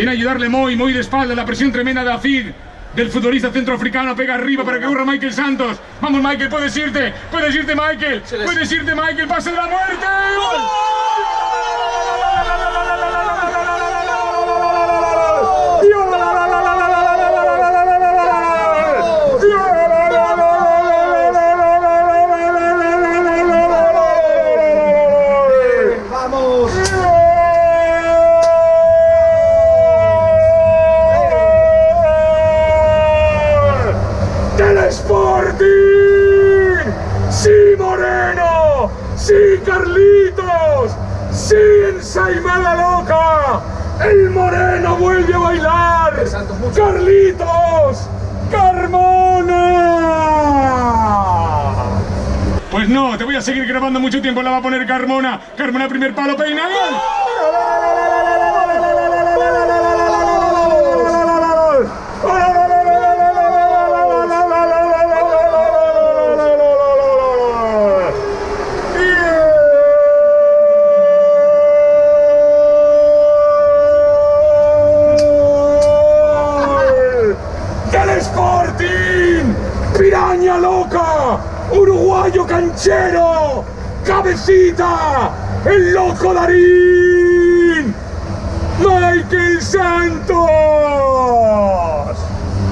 Viene a ayudarle Moy de espalda, la presión tremenda de Afid, del futbolista centroafricano, pega arriba para que corra Michael Santos. Vamos Michael, puedes irte Michael, pase de la muerte. ¡Gol! Sporting, sí Moreno, sí Carlitos, sí ensaimada loca, el Moreno vuelve a bailar, Carlitos, Carmona. Pues no, te voy a seguir grabando mucho tiempo, la va a poner Carmona, primer palo, peina. Sporting, piraña loca, uruguayo canchero, cabecita, el loco Darín, Michael Santos.